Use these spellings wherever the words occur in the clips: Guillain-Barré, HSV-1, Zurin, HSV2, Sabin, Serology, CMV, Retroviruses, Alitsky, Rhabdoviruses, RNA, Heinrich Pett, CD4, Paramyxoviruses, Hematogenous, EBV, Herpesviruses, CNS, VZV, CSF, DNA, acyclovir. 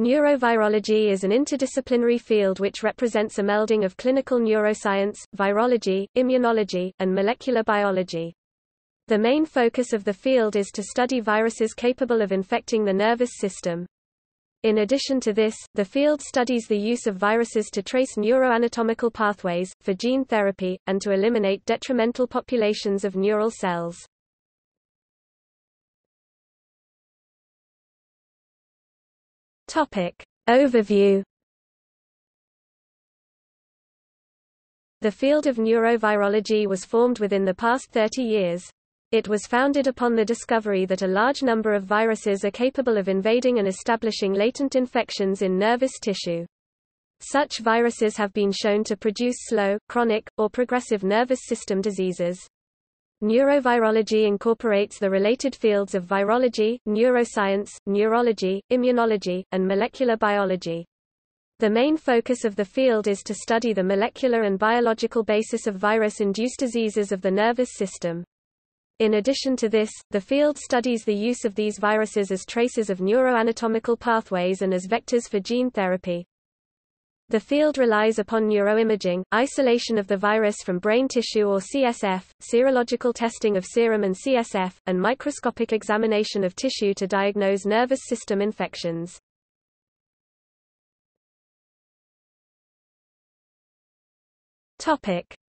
Neurovirology is an interdisciplinary field which represents a melding of clinical neuroscience, virology, immunology, and molecular biology. The main focus of the field is to study viruses capable of infecting the nervous system. In addition to this, the field studies the use of viruses to trace neuroanatomical pathways, for gene therapy, and to eliminate detrimental populations of neural cells. Overview. The field of neurovirology was formed within the past 30 years. It was founded upon the discovery that a large number of viruses are capable of invading and establishing latent infections in nervous tissue. Such viruses have been shown to produce slow, chronic, or progressive nervous system diseases. Neurovirology incorporates the related fields of virology, neuroscience, neurology, immunology, and molecular biology. The main focus of the field is to study the molecular and biological basis of virus-induced diseases of the nervous system. In addition to this, the field studies the use of these viruses as traces of neuroanatomical pathways and as vectors for gene therapy. The field relies upon neuroimaging, isolation of the virus from brain tissue or CSF, serological testing of serum and CSF, and microscopic examination of tissue to diagnose nervous system infections.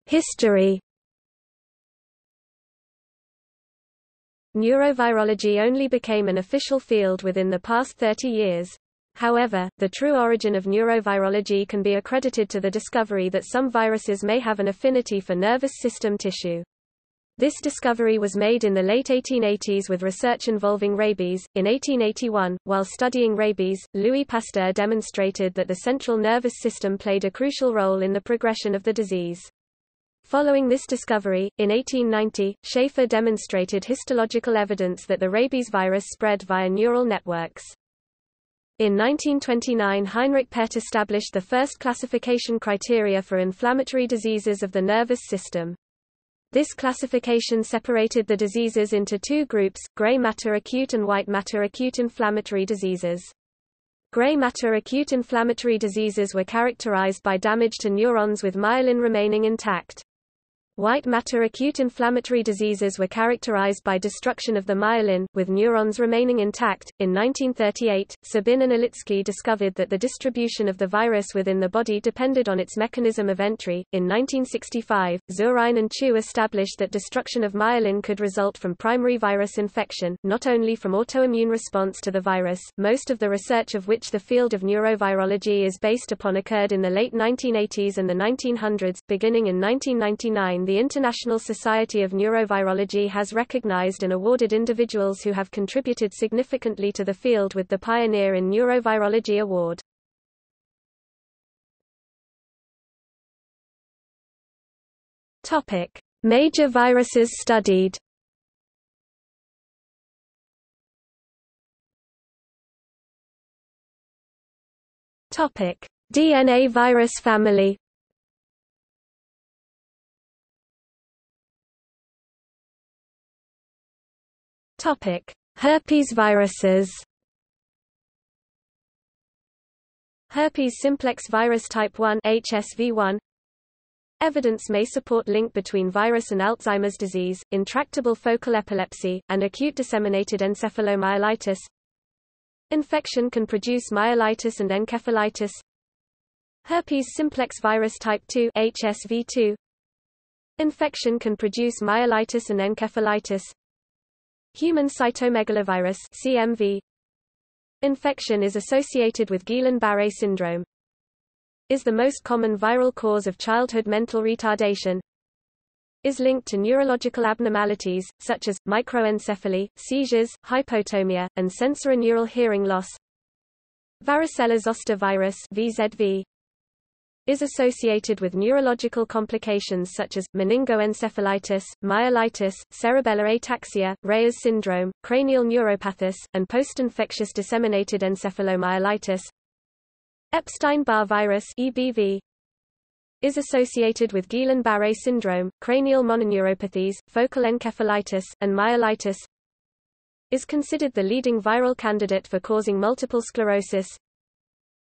History. Neurovirology only became an official field within the past 30 years. However, the true origin of neurovirology can be accredited to the discovery that some viruses may have an affinity for nervous system tissue. This discovery was made in the late 1880s with research involving rabies. In 1881, while studying rabies, Louis Pasteur demonstrated that the central nervous system played a crucial role in the progression of the disease. Following this discovery, in 1890, Schaefer demonstrated histological evidence that the rabies virus spread via neural networks. In 1929, Heinrich Pett established the first classification criteria for inflammatory diseases of the nervous system. This classification separated the diseases into two groups, gray matter acute and white matter acute inflammatory diseases. Gray matter acute inflammatory diseases were characterized by damage to neurons with myelin remaining intact. White matter acute inflammatory diseases were characterized by destruction of the myelin, with neurons remaining intact. In 1938, Sabin and Alitsky discovered that the distribution of the virus within the body depended on its mechanism of entry. In 1965, Zurin and Chu established that destruction of myelin could result from primary virus infection, not only from autoimmune response to the virus. Most of the research of which the field of neurovirology is based upon occurred in the late 1980s and the 1900s, beginning in 1999. The International Society of Neurovirology has recognized and awarded individuals who have contributed significantly to the field with the Pioneer in Neurovirology Award. Topic: Major viruses studied. Topic: DNA virus family. Topic: Herpesviruses. Herpes simplex virus type 1 (HSV1). Evidence may support link between virus and Alzheimer's disease, intractable focal epilepsy, and acute disseminated encephalomyelitis. Infection can produce myelitis and encephalitis. Herpes simplex virus type 2 (HSV2). Infection can produce myelitis and encephalitis. Human cytomegalovirus (CMV). Infection is associated with Guillain-Barré syndrome. Is the most common viral cause of childhood mental retardation. Is linked to neurological abnormalities, such as, microencephaly, seizures, hypotonia, and sensorineural hearing loss. Varicella zoster virus (VZV). Is associated with neurological complications such as, meningoencephalitis, myelitis, cerebellar ataxia, Reyes syndrome, cranial neuropathus, and post-infectious disseminated encephalomyelitis. Epstein-Barr virus (EBV). Is associated with Guillain-Barré syndrome, cranial mononeuropathies, focal encephalitis, and myelitis. Is considered the leading viral candidate for causing multiple sclerosis.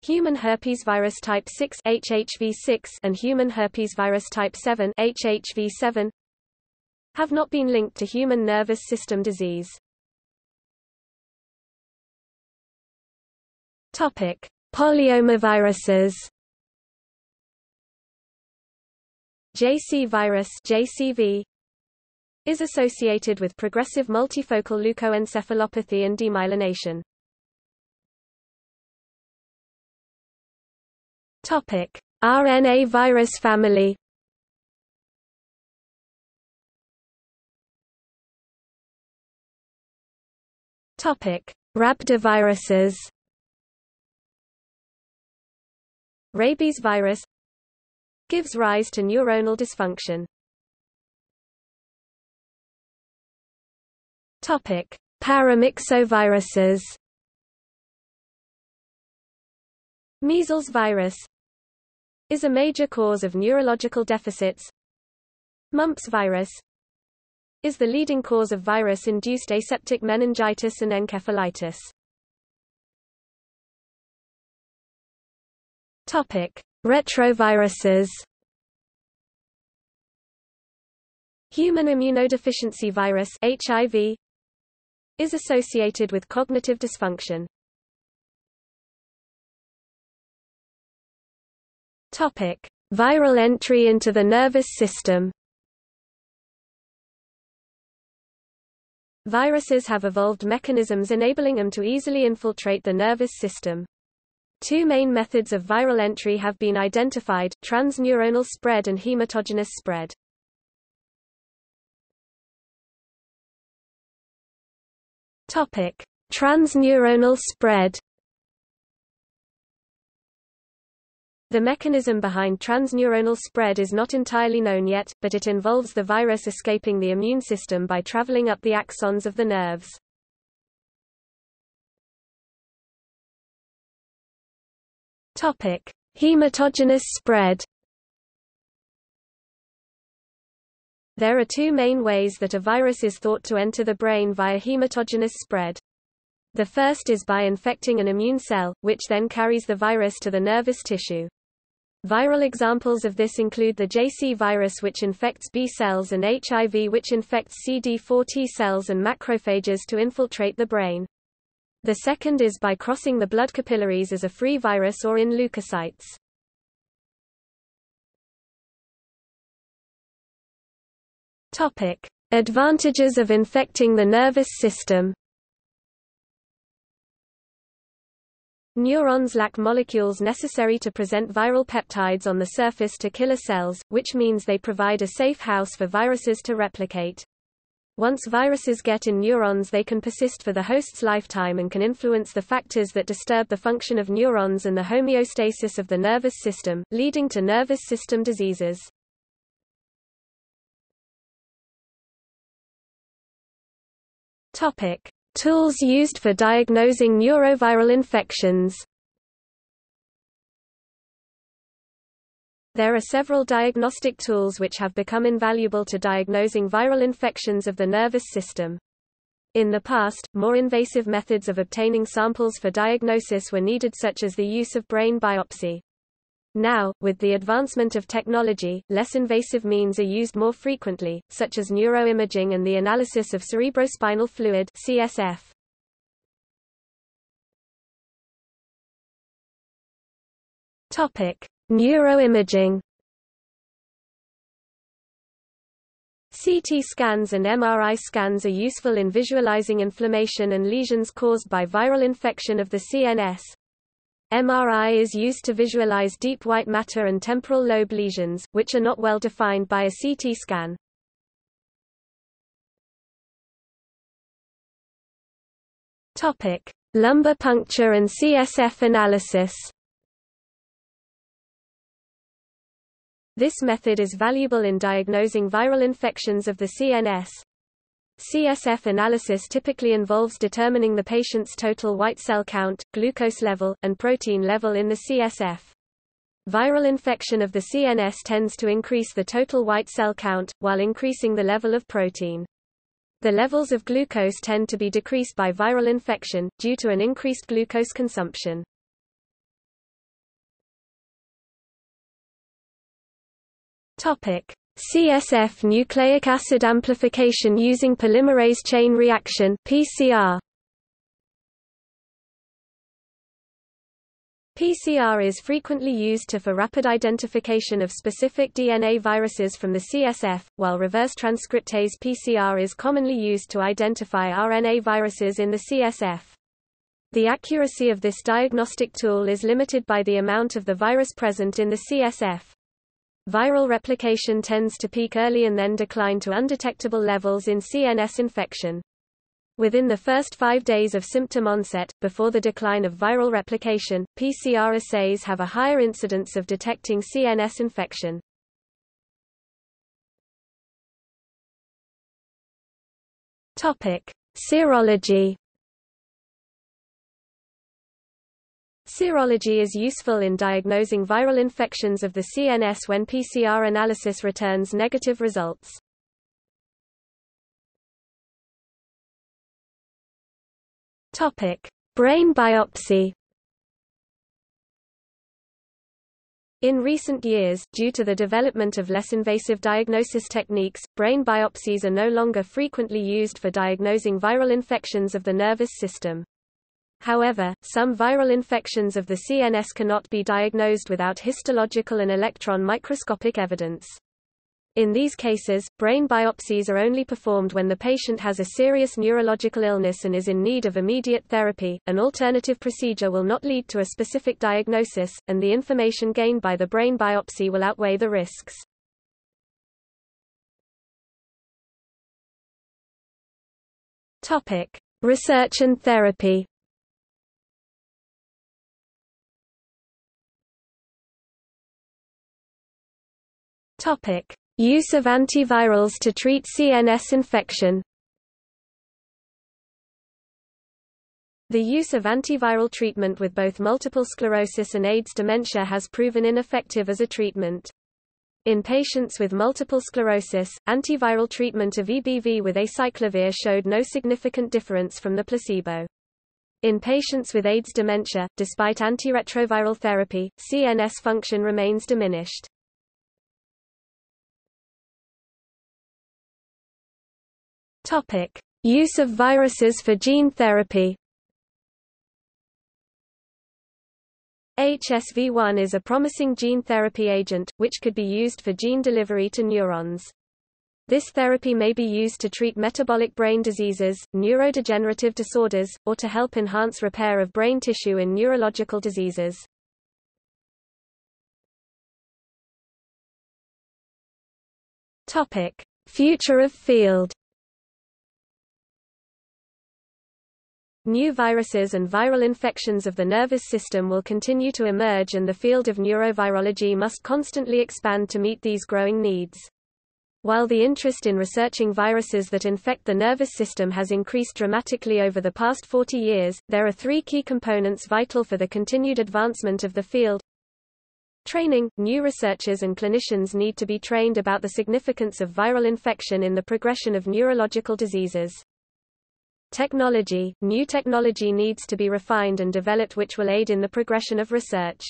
Human herpesvirus type 6 (HHV6) and human herpesvirus type 7 (HHV7) have not been linked to human nervous system disease. Topic: Polyomaviruses. JC virus (JCV) is associated with progressive multifocal leukoencephalopathy and demyelination. Topic: RNA virus family. Topic: Rhabdoviruses. Rabies virus gives rise to neuronal dysfunction. Topic: Paramyxoviruses. Measles virus is a major cause of neurological deficits. Mumps virus is the leading cause of virus-induced aseptic meningitis and encephalitis. Topic: Retroviruses. Human immunodeficiency virus (HIV) is associated with cognitive dysfunction. Topic: Viral entry into the nervous system. Viruses have evolved mechanisms enabling them to easily infiltrate the nervous system. Two main methods of viral entry have been identified: transneuronal spread and hematogenous spread. Topic: Transneuronal spread. The mechanism behind transneuronal spread is not entirely known yet, but it involves the virus escaping the immune system by traveling up the axons of the nerves. Topic: Hematogenous spread. There are two main ways that a virus is thought to enter the brain via hematogenous spread. The first is by infecting an immune cell, which then carries the virus to the nervous tissue. Viral examples of this include the JC virus, which infects B cells, and HIV, which infects CD4 T cells and macrophages to infiltrate the brain. The second is by crossing the blood capillaries as a free virus or in leukocytes. Topic: Advantages of infecting the nervous system. Neurons lack molecules necessary to present viral peptides on the surface to killer cells, which means they provide a safe house for viruses to replicate. Once viruses get in neurons, they can persist for the host's lifetime and can influence the factors that disturb the function of neurons and the homeostasis of the nervous system, leading to nervous system diseases. Topic: Tools used for diagnosing neuroviral infections. There are several diagnostic tools which have become invaluable to diagnosing viral infections of the nervous system. In the past, more invasive methods of obtaining samples for diagnosis were needed, such as the use of brain biopsy. Now, with the advancement of technology, less invasive means are used more frequently, such as neuroimaging and the analysis of cerebrospinal fluid (CSF). Topic: Neuroimaging. CT scans and MRI scans are useful in visualizing inflammation and lesions caused by viral infection of the CNS. MRI is used to visualize deep white matter and temporal lobe lesions, which are not well defined by a CT scan. Topic: Lumbar puncture and CSF analysis. This method is valuable in diagnosing viral infections of the CNS. CSF analysis typically involves determining the patient's total white cell count, glucose level, and protein level in the CSF. Viral infection of the CNS tends to increase the total white cell count, while increasing the level of protein. The levels of glucose tend to be decreased by viral infection, due to an increased glucose consumption. CSF nucleic acid amplification using polymerase chain reaction (PCR). PCR is frequently used for rapid identification of specific DNA viruses from the CSF, while reverse transcriptase PCR is commonly used to identify RNA viruses in the CSF. The accuracy of this diagnostic tool is limited by the amount of the virus present in the CSF. Viral replication tends to peak early and then decline to undetectable levels in CNS infection. Within the first 5 days of symptom onset, before the decline of viral replication, PCR assays have a higher incidence of detecting CNS infection. Serology. Serology is useful in diagnosing viral infections of the CNS when PCR analysis returns negative results. Brain biopsy. In recent years, due to the development of less invasive diagnosis techniques, brain biopsies are no longer frequently used for diagnosing viral infections of the nervous system. However, some viral infections of the CNS cannot be diagnosed without histological and electron microscopic evidence. In these cases, brain biopsies are only performed when the patient has a serious neurological illness and is in need of immediate therapy. An alternative procedure will not lead to a specific diagnosis, and the information gained by the brain biopsy will outweigh the risks. Topic: Research and therapy. Topic: Use of antivirals to treat CNS infection. The use of antiviral treatment with both multiple sclerosis and AIDS dementia has proven ineffective as a treatment. In patients with multiple sclerosis, antiviral treatment of EBV with acyclovir showed no significant difference from the placebo. In patients with AIDS dementia, despite antiretroviral therapy, CNS function remains diminished. Use of viruses for gene therapy. HSV-1 is a promising gene therapy agent, which could be used for gene delivery to neurons. This therapy may be used to treat metabolic brain diseases, neurodegenerative disorders, or to help enhance repair of brain tissue in neurological diseases. Future of field. New viruses and viral infections of the nervous system will continue to emerge, and the field of neurovirology must constantly expand to meet these growing needs. While the interest in researching viruses that infect the nervous system has increased dramatically over the past 40 years, there are three key components vital for the continued advancement of the field. Training. New researchers and clinicians need to be trained about the significance of viral infection in the progression of neurological diseases. Technology. New technology needs to be refined and developed, which will aid in the progression of research.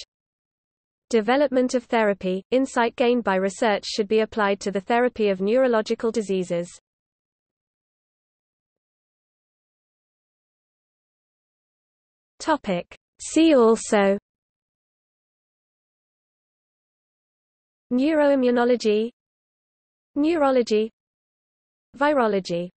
Development of therapy. Insight gained by research should be applied to the therapy of neurological diseases. See also: Neuroimmunology, Neurology, Virology.